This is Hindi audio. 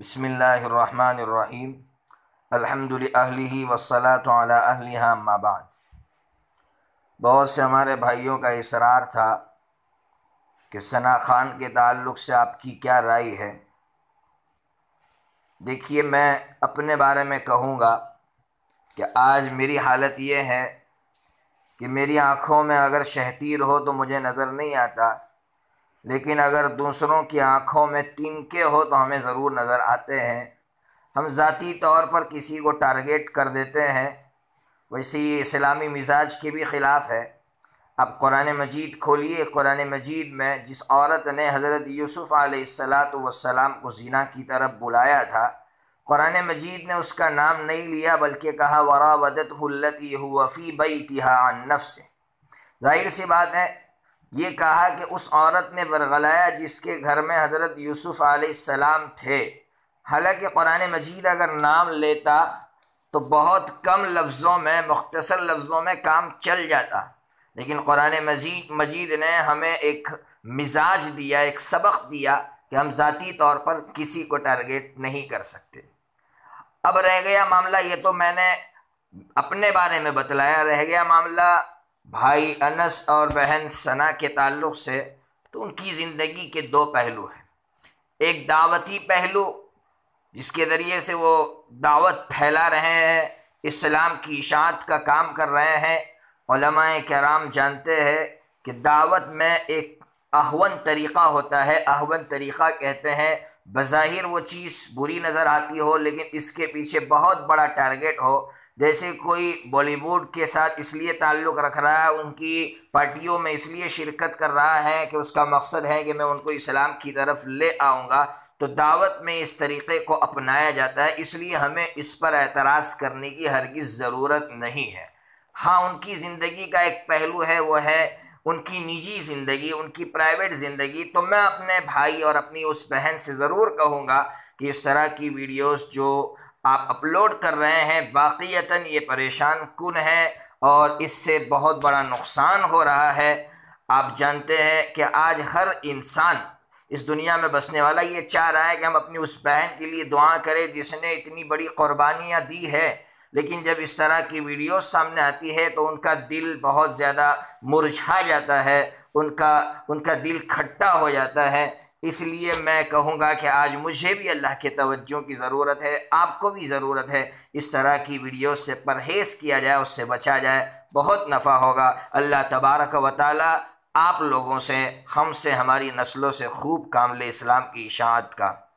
बिस्मिल्लाहिर्रहमानिर्रहीम अल्हम्दुलिल्लाहि वस्सलातु अला अहलिहा अम्मा बाद। बहुत से हमारे भाइयों का इसरार था कि सना खान के ताल्लुक़ से आपकी क्या राय है। देखिए, मैं अपने बारे में कहूँगा कि आज मेरी हालत यह है कि मेरी आँखों में अगर शहतीर हो तो मुझे नज़र नहीं आता, लेकिन अगर दूसरों की आँखों में तिनके हो तो हमें ज़रूर नज़र आते हैं। हम ज़ाती तौर पर किसी को टारगेट कर देते हैं। वैसे ये इस्लामी मिजाज के भी ख़िलाफ़ है। आप कुरान मजीद खोलिए, कुरान मजीद में जिस औरत ने हज़रत यूसुफ़ अलैहिस्सलाम को ज़िना की तरफ बुलाया था, कुरान मजीद ने उसका नाम नहीं लिया बल्कि कहा वरावदतहु लती हुवा फी बैतिहा अन नफ्से। ज़ाहिर सी बात है, ये कहा कि उस औरत ने बरगलाया जिसके घर में हज़रत यूसुफ़ अलैहिस्सलाम थे। हालांकि कुरान मजीद अगर नाम लेता तो बहुत कम लफ्ज़ों में, मुख्तसर लफ्ज़ों में काम चल जाता, लेकिन कुरान मजीद ने हमें एक मिजाज दिया, एक सबक दिया कि हम ज़ाती तौर पर किसी को टारगेट नहीं कर सकते। अब रह गया मामला, ये तो मैंने अपने बारे में बतलाया, रह गया मामला भाई अनस और बहन सना के ताल्लुक़ से। तो उनकी ज़िंदगी के दो पहलू हैं। एक दावती पहलू जिसके ज़रिए से वो दावत फैला रहे हैं, इस्लाम की इशाअत का काम कर रहे हैं। उलमाए कराम जानते हैं कि दावत में एक अहवन तरीक़ा होता है। अहवन तरीक़ा कहते हैं, बज़ाहिर वो चीज़ बुरी नज़र आती हो लेकिन इसके पीछे बहुत बड़ा टारगेट हो। जैसे कोई बॉलीवुड के साथ इसलिए ताल्लुक़ रख रहा है, उनकी पार्टियों में इसलिए शिरकत कर रहा है कि उसका मकसद है कि मैं उनको इस्लाम की तरफ ले आऊँगा। तो दावत में इस तरीक़े को अपनाया जाता है, इसलिए हमें इस पर एतराज़ करने की हरगिज़ ज़रूरत नहीं है। हाँ, उनकी ज़िंदगी का एक पहलू है, वो है उनकी निजी ज़िंदगी, उनकी प्राइवेट ज़िंदगी। तो मैं अपने भाई और अपनी उस बहन से ज़रूर कहूँगा कि इस तरह की वीडियोस जो आप अपलोड कर रहे हैं वाक़ियतन ये परेशान कुन है और इससे बहुत बड़ा नुकसान हो रहा है। आप जानते हैं कि आज हर इंसान, इस दुनिया में बसने वाला, ये चाह रहा है कि हम अपनी उस बहन के लिए दुआ करें जिसने इतनी बड़ी क़ुर्बानियाँ दी है, लेकिन जब इस तरह की वीडियोस सामने आती है तो उनका दिल बहुत ज़्यादा मुरझा जाता है, उनका दिल खट्टा हो जाता है। इसलिए मैं कहूँगा कि आज मुझे भी अल्लाह के तवज्जो की ज़रूरत है, आपको भी ज़रूरत है। इस तरह की वीडियोस से परहेज़ किया जाए, उससे बचा जाए, बहुत नफ़ा होगा। अल्लाह तबारक व तआला आप लोगों से, हमसे, हमारी नस्लों से खूब काम ले इस्लाम की इशाअत का।